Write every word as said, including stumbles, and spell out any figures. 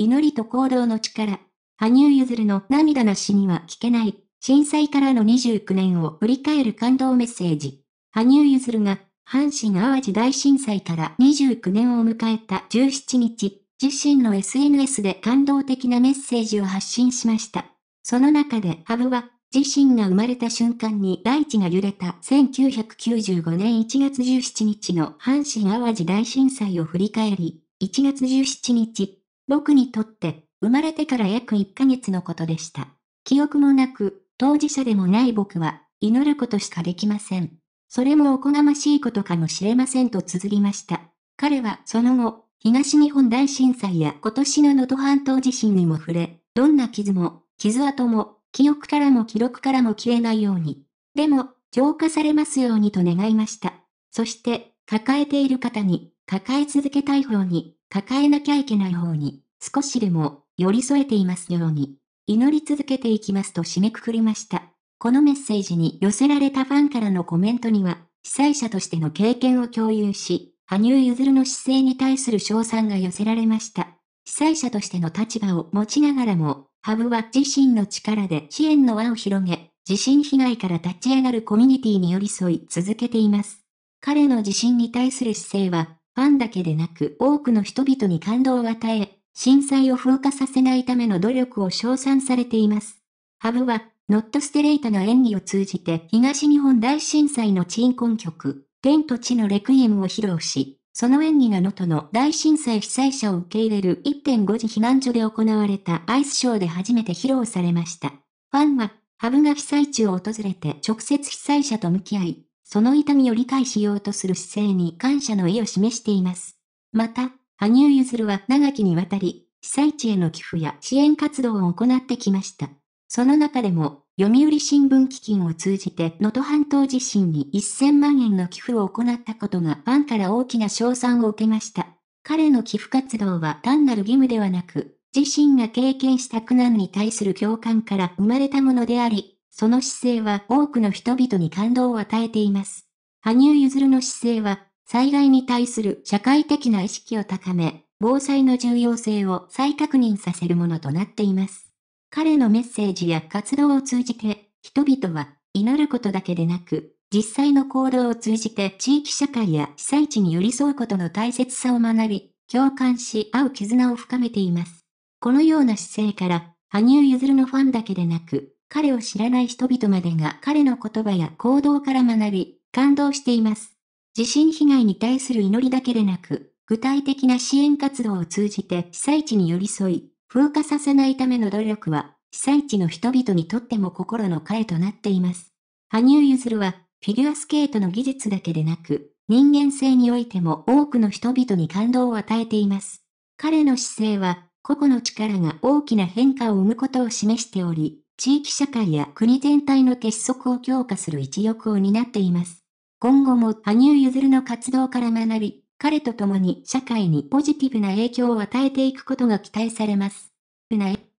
祈りと行動の力。羽生結弦の涙なしには聞けない。震災からのにじゅうきゅうねんを振り返る感動メッセージ。羽生結弦が阪神淡路大震災からにじゅうきゅうねんを迎えたじゅうしちにち、自身の エスエヌエス で感動的なメッセージを発信しました。その中で羽生は、自身が生まれた瞬間に大地が揺れたせんきゅうひゃくきゅうじゅうごねんいちがつじゅうしちにちの阪神淡路大震災を振り返り、いちがつじゅうしちにち、僕にとって生まれてから約いっかげつのことでした。記憶もなく、当事者でもない僕は祈ることしかできません。それもおこがましいことかもしれませんと綴りました。彼はその後、東日本大震災や今年の能登半島地震にも触れ、どんな傷も、傷跡も、記憶からも記録からも消えないように。でも、浄化されますようにと願いました。そして、抱えている方に、抱え続けたい方に、抱えなきゃいけない方に、少しでも寄り添えていますように、祈り続けていきますと締めくくりました。このメッセージに寄せられたファンからのコメントには、被災者としての経験を共有し、羽生結弦の姿勢に対する称賛が寄せられました。被災者としての立場を持ちながらも、羽生は自身の力で支援の輪を広げ、地震被害から立ち上がるコミュニティに寄り添い続けています。彼の地震に対する姿勢は、ファンだけでなく多くの人々に感動を与え、震災を風化させないための努力を称賛されています。羽生は、ノットステレイトの演技を通じて東日本大震災の鎮魂曲、天と地のレクイエムを披露し、その演技が能登の大震災被災者を受け入れる いってんご 次避難所で行われたアイスショーで初めて披露されました。ファンは、羽生が被災地を訪れて直接被災者と向き合い、その痛みを理解しようとする姿勢に感謝の意を示しています。また、羽生結弦は長きにわたり、被災地への寄付や支援活動を行ってきました。その中でも、読売新聞基金を通じて能登半島地震にせんまんえんの寄付を行ったことがファンから大きな称賛を受けました。彼の寄付活動は単なる義務ではなく、自身が経験した苦難に対する共感から生まれたものであり、その姿勢は多くの人々に感動を与えています。羽生結弦の姿勢は、災害に対する社会的な意識を高め、防災の重要性を再確認させるものとなっています。彼のメッセージや活動を通じて、人々は祈ることだけでなく、実際の行動を通じて地域社会や被災地に寄り添うことの大切さを学び、共感し合う絆を深めています。このような姿勢から、羽生結弦のファンだけでなく、彼を知らない人々までが彼の言葉や行動から学び、感動しています。地震被害に対する祈りだけでなく、具体的な支援活動を通じて被災地に寄り添い、風化させないための努力は、被災地の人々にとっても心の糧となっています。羽生結弦は、フィギュアスケートの技術だけでなく、人間性においても多くの人々に感動を与えています。彼の姿勢は、個々の力が大きな変化を生むことを示しており、地域社会や国全体の結束を強化する一翼を担っています。今後も羽生結弦の活動から学び、彼と共に社会にポジティブな影響を与えていくことが期待されます。